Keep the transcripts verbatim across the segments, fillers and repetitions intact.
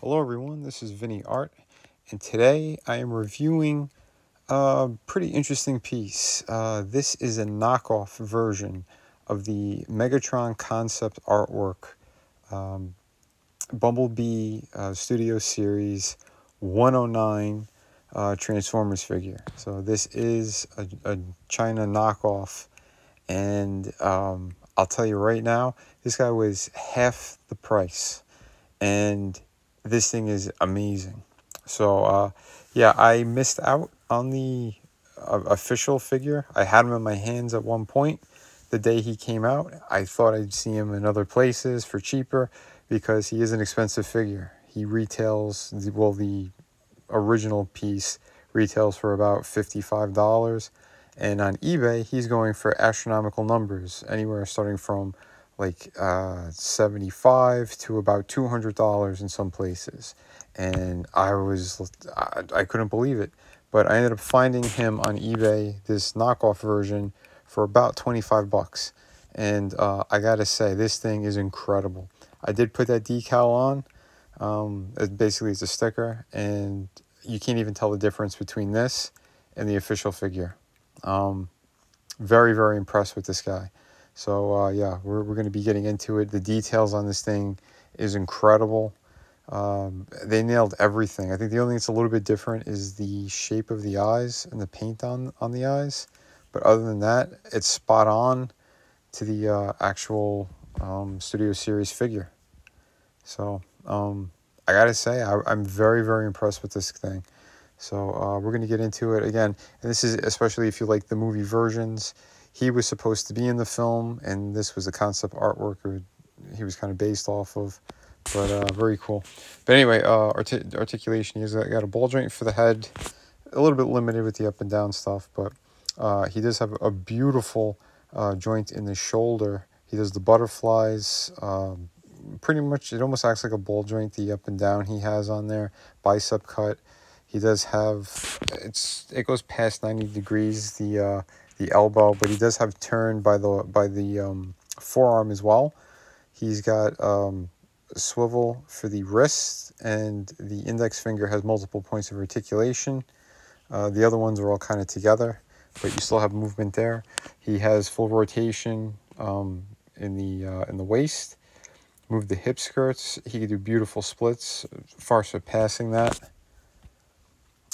Hello everyone, this is Vinnie Art, and today I am reviewing a pretty interesting piece. Uh, this is a knockoff version of the Megatron concept artwork um, Bumblebee uh, Studio Series one oh nine uh, Transformers figure. So this is a, a China knockoff, and um, I'll tell you right now, this guy was half the price, and this thing is amazing. So uh, yeah, I missed out on the uh, official figure. I had him in my hands at one point. The day he came out, I thought I'd see him in other places for cheaper, because he is an expensive figure. He retails, well, the original piece retails for about fifty-five dollars, and on eBay he's going for astronomical numbers, anywhere starting from like uh, seventy-five dollars to about two hundred dollars in some places. And I was, I, I couldn't believe it, but I ended up finding him on eBay, this knockoff version, for about twenty-five bucks, and uh, I gotta say, this thing is incredible. I did put that decal on. Um, it basically is a sticker, and you can't even tell the difference between this and the official figure. Um, very, very impressed with this guy. So uh, yeah, we're, we're gonna be getting into it. The details on this thing is incredible. Um, they nailed everything. I think the only thing that's a little bit different is the shape of the eyes and the paint on, on the eyes. But other than that, it's spot on to the uh, actual um, Studio Series figure. So um, I gotta say, I, I'm very, very impressed with this thing. So uh, we're gonna get into it again. And this is especially if you like the movie versions. He was supposed to be in the film, and this was the concept artwork would, he was kind of based off of. But uh, very cool. But anyway, uh, artic articulation, he's got a ball joint for the head. A little bit limited with the up and down stuff, but Uh, he does have a beautiful uh, joint in the shoulder. He does the butterflies. Um, pretty much, it almost acts like a ball joint, the up and down he has on there. Bicep cut. He does have, it's it goes past ninety degrees, the uh, the elbow, but he does have turn by the by the um, forearm as well. He's got um, a swivel for the wrist, and the index finger has multiple points of articulation. Uh, the other ones are all kind of together, but you still have movement there. He has full rotation um, in the uh, in the waist. Move the hip skirts. He can do beautiful splits, far surpassing that.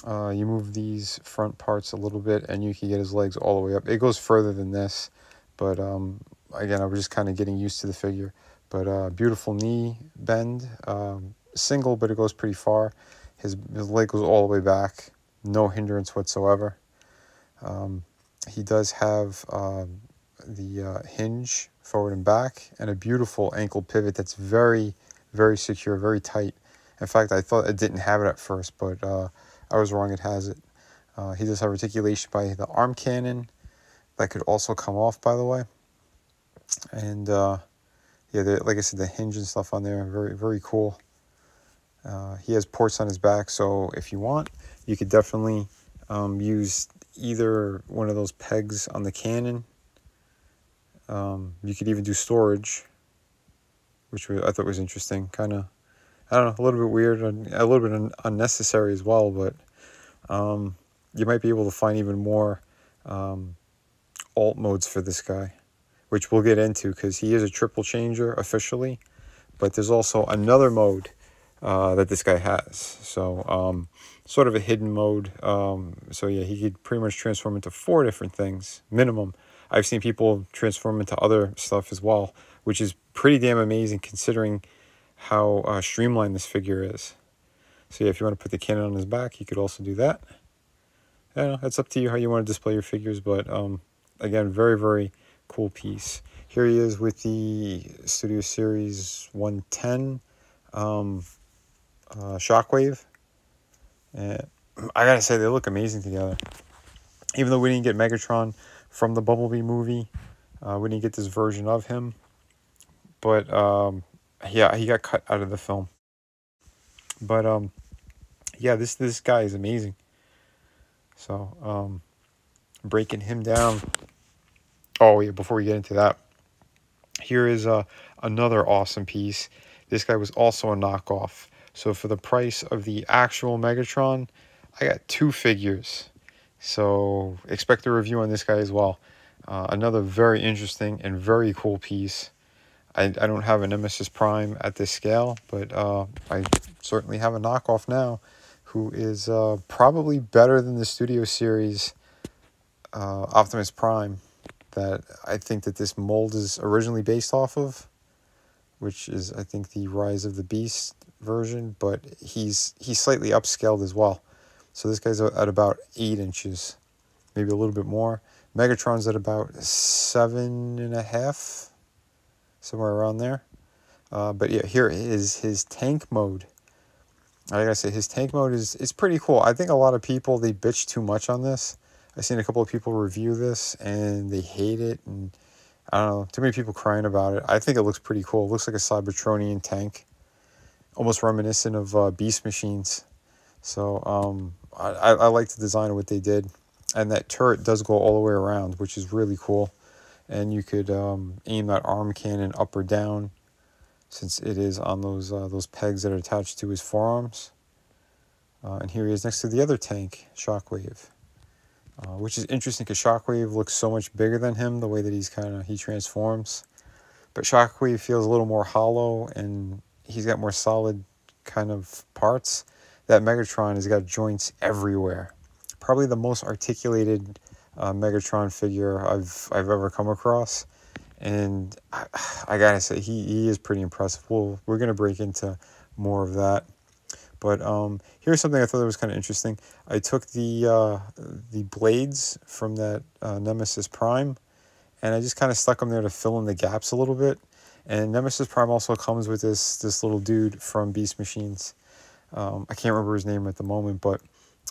Uh, you move these front parts a little bit, and you can get his legs all the way up. It goes further than this, but um, again, I was just kind of getting used to the figure. But uh, beautiful knee bend, um, single, but it goes pretty far. His, his leg goes all the way back, no hindrance whatsoever. Um, he does have uh, the uh, hinge forward and back, and a beautiful ankle pivot that's very, very secure, very tight. In fact, I thought it didn't have it at first, but uh, I was wrong, it has it. Uh, he does have articulation by the arm cannon. That could also come off, by the way. And uh, yeah, the, like I said, the hinge and stuff on there, very, very cool. Uh, he has ports on his back, so if you want, you could definitely um, use either one of those pegs on the cannon. Um, you could even do storage, which I thought was interesting. Kind of, I don't know, a little bit weird, and a little bit un unnecessary as well, but um, you might be able to find even more um, alt modes for this guy, which we'll get into, because he is a triple changer officially, but there's also another mode Uh, that this guy has, so um, sort of a hidden mode. Um, so yeah, he could pretty much transform into four different things minimum. I've seen people transform into other stuff as well, which is pretty damn amazing considering how uh, streamlined this figure is. So yeah, if you want to put the cannon on his back, you could also do that. I don't know, it's up to you how you want to display your figures, but um, again, very, very cool piece. Here he is with the Studio Series one ten. Um, Uh, Shockwave, and I gotta say, they look amazing together. Even though we didn't get Megatron from the Bumblebee movie, uh, we didn't get this version of him, but um, yeah, he got cut out of the film. But um, yeah, this this guy is amazing. So um, breaking him down. Oh yeah, before we get into that, here is uh, another awesome piece. This guy was also a knockoff. So for the price of the actual Megatron, I got two figures. So expect a review on this guy as well. Uh, another very interesting and very cool piece. I, I don't have a Nemesis Prime at this scale, but uh, I certainly have a knockoff now who is uh, probably better than the Studio Series uh, Optimus Prime that I think that this mold is originally based off of, which is, I think, the Rise of the Beast version, but he's he's slightly upscaled as well. So this guy's at about eight inches, maybe a little bit more. Megatron's at about seven and a half, somewhere around there. Uh, but yeah, here is his tank mode. Like I say, his tank mode is it's pretty cool. I think a lot of people, they bitch too much on this. I've seen a couple of people review this, and they hate it, and I don't know, too many people crying about it. I think it looks pretty cool. It looks like a Cybertronian tank, almost reminiscent of uh, Beast Machines. So um, I, I like the design of what they did. And that turret does go all the way around, which is really cool. And you could um, aim that arm cannon up or down, since it is on those uh, those pegs that are attached to his forearms. Uh, and here he is next to the other tank, Shockwave. Uh, which is interesting because Shockwave looks so much bigger than him, the way that he's kind of, he transforms. But Shockwave feels a little more hollow, and he's got more solid kind of parts. That Megatron has got joints everywhere. Probably the most articulated uh, Megatron figure I've I've ever come across. And I, I gotta say, he, he is pretty impressive. We'll, we're gonna break into more of that. But um, here's something I thought that was kind of interesting. I took the uh, the blades from that uh, Nemesis Prime, and I just kind of stuck them there to fill in the gaps a little bit. And Nemesis Prime also comes with this this little dude from Beast Machines. Um, I can't remember his name at the moment, but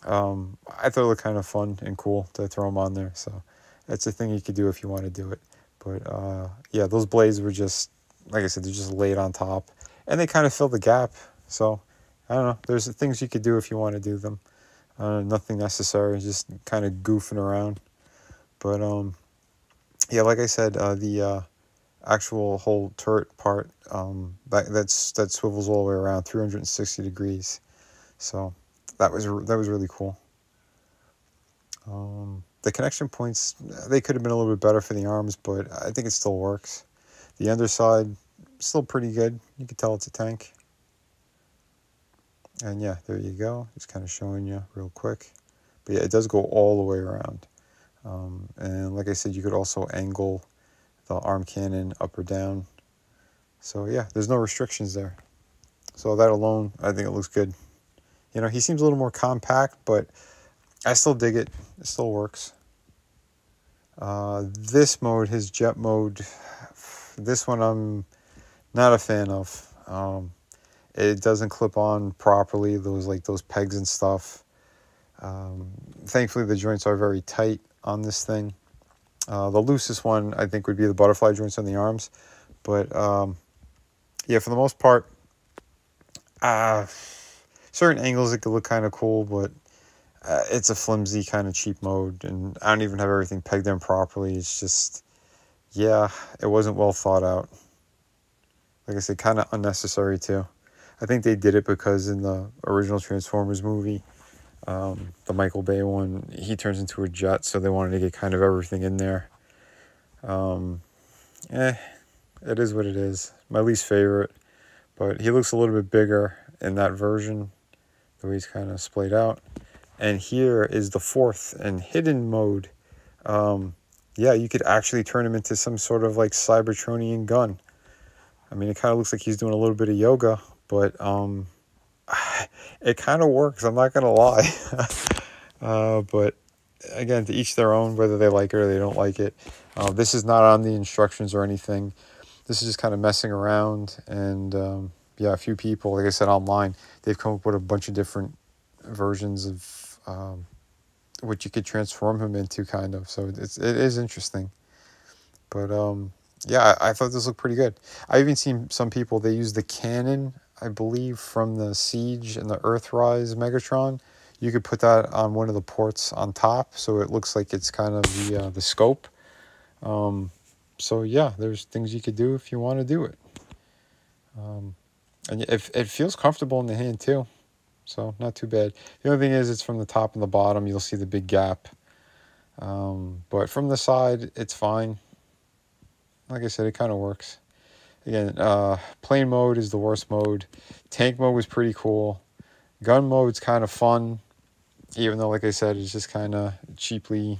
um, I thought it looked kind of fun and cool to throw him on there. So that's a thing you could do if you want to do it. But uh, yeah, those blades were just, like I said, they're just laid on top, and they kind of fill the gap. So I don't know. There's things you could do if you want to do them. Uh, nothing necessary. Just kind of goofing around. But, um, yeah, like I said, uh, the uh, actual whole turret part, um, that, that's, that swivels all the way around, three hundred sixty degrees. So that was that was really cool. Um, the connection points, they could have been a little bit better for the arms, but I think it still works. The underside, still pretty good. You can tell it's a tank. And yeah, there you go. Just kind of showing you real quick. But yeah, it does go all the way around. Um, and like I said, you could also angle the arm cannon up or down. So yeah, there's no restrictions there. So that alone, I think it looks good. You know, he seems a little more compact, but I still dig it. It still works. Uh, this mode, his jet mode, this one I'm not a fan of. Um... It doesn't clip on properly, those like those pegs and stuff. Um, thankfully, the joints are very tight on this thing. Uh, the loosest one, I think, would be the butterfly joints on the arms. But, um, yeah, for the most part, uh, certain angles it could look kind of cool, but uh, it's a flimsy kind of cheap mode. And I don't even have everything pegged in properly. It's just, yeah, it wasn't well thought out. Like I said, kind of unnecessary, too. I think they did it because in the original Transformers movie, um, the Michael Bay one, he turns into a jet, so they wanted to get kind of everything in there. Um, eh, it is what it is. My least favorite. But he looks a little bit bigger in that version, the way he's kind of splayed out. And here is the fourth and hidden mode. Um, yeah, you could actually turn him into some sort of like Cybertronian gun. I mean, it kind of looks like he's doing a little bit of yoga. But um, it kind of works, I'm not going to lie. uh, but again, to each their own, whether they like it or they don't like it. Uh, this is not on the instructions or anything. This is just kind of messing around. And um, yeah, a few people, like I said, online, they've come up with a bunch of different versions of um, what you could transform him into, kind of. So it's, it is interesting. But um, yeah, I, I thought this looked pretty good. I've even seen some people, they use the cannon I believe, from the Siege and the Earthrise Megatron. You could put that on one of the ports on top, so it looks like it's kind of the, uh, the scope. Um, so, yeah, there's things you could do if you want to do it. Um, and it, it feels comfortable in the hand, too. So, not too bad. The only thing is, it's from the top and the bottom. You'll see the big gap. Um, but from the side, it's fine. Like I said, it kind of works. Again, uh, plane mode is the worst mode. Tank mode was pretty cool. Gun mode's kind of fun, even though, like I said, it's just kind of cheaply,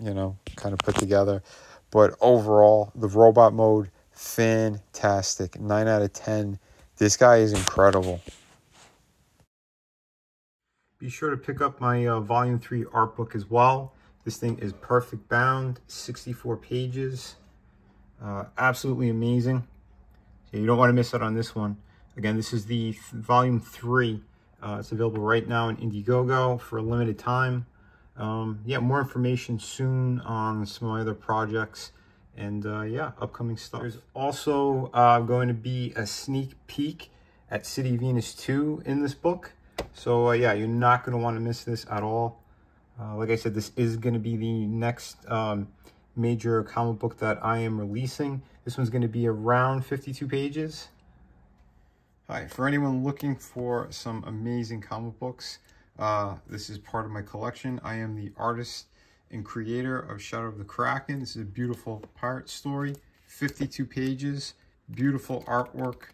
you know, kind of put together. But overall, the robot mode, fantastic. nine out of ten. This guy is incredible. Be sure to pick up my uh, Volume three art book as well. This thing is perfect bound, sixty-four pages. Uh, absolutely amazing. So you don't want to miss out on this one. Again, this is the th Volume three. Uh, it's available right now on Indiegogo for a limited time. Um, yeah, more information soon on some of my other projects and uh, yeah, upcoming stuff. There's also uh, going to be a sneak peek at City of Venus two in this book. So uh, yeah, you're not going to want to miss this at all. Uh, like I said, this is going to be the next um, major comic book that I am releasing. This one's going to be around fifty-two pages. Hi, for anyone looking for some amazing comic books, uh, this is part of my collection. I am the artist and creator of Shadow of the Kraken. This is a beautiful pirate story, fifty-two pages, beautiful artwork.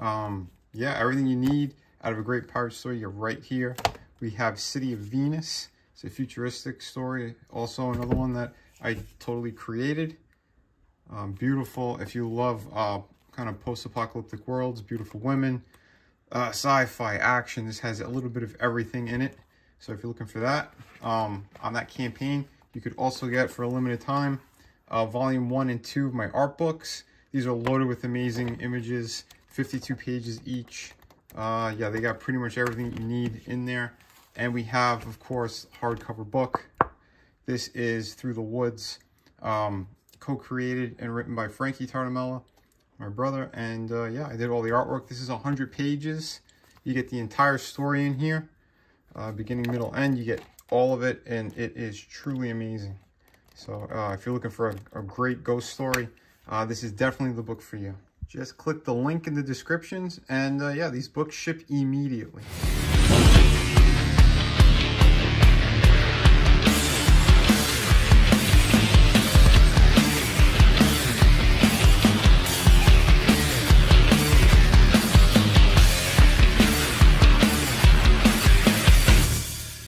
Um, yeah, everything you need out of a great pirate story, you're right here. We have City of Venus. It's a futuristic story. Also another one that I totally created. Um, beautiful, if you love uh, kind of post-apocalyptic worlds, beautiful women, uh, sci-fi, action. This has a little bit of everything in it. So if you're looking for that, um, on that campaign, you could also get for a limited time, uh, volume one and two of my art books. These are loaded with amazing images, fifty-two pages each. Uh, yeah, they got pretty much everything you need in there. And we have, of course, hardcover book. This is Through the Woods, um, co-created and written by Frankie Tartamella, my brother, and uh, yeah, I did all the artwork. This is one hundred pages. You get the entire story in here, uh, beginning, middle, end. You get all of it, and it is truly amazing. So uh, if you're looking for a, a great ghost story, uh, this is definitely the book for you. Just click the link in the descriptions, and uh, yeah, these books ship immediately.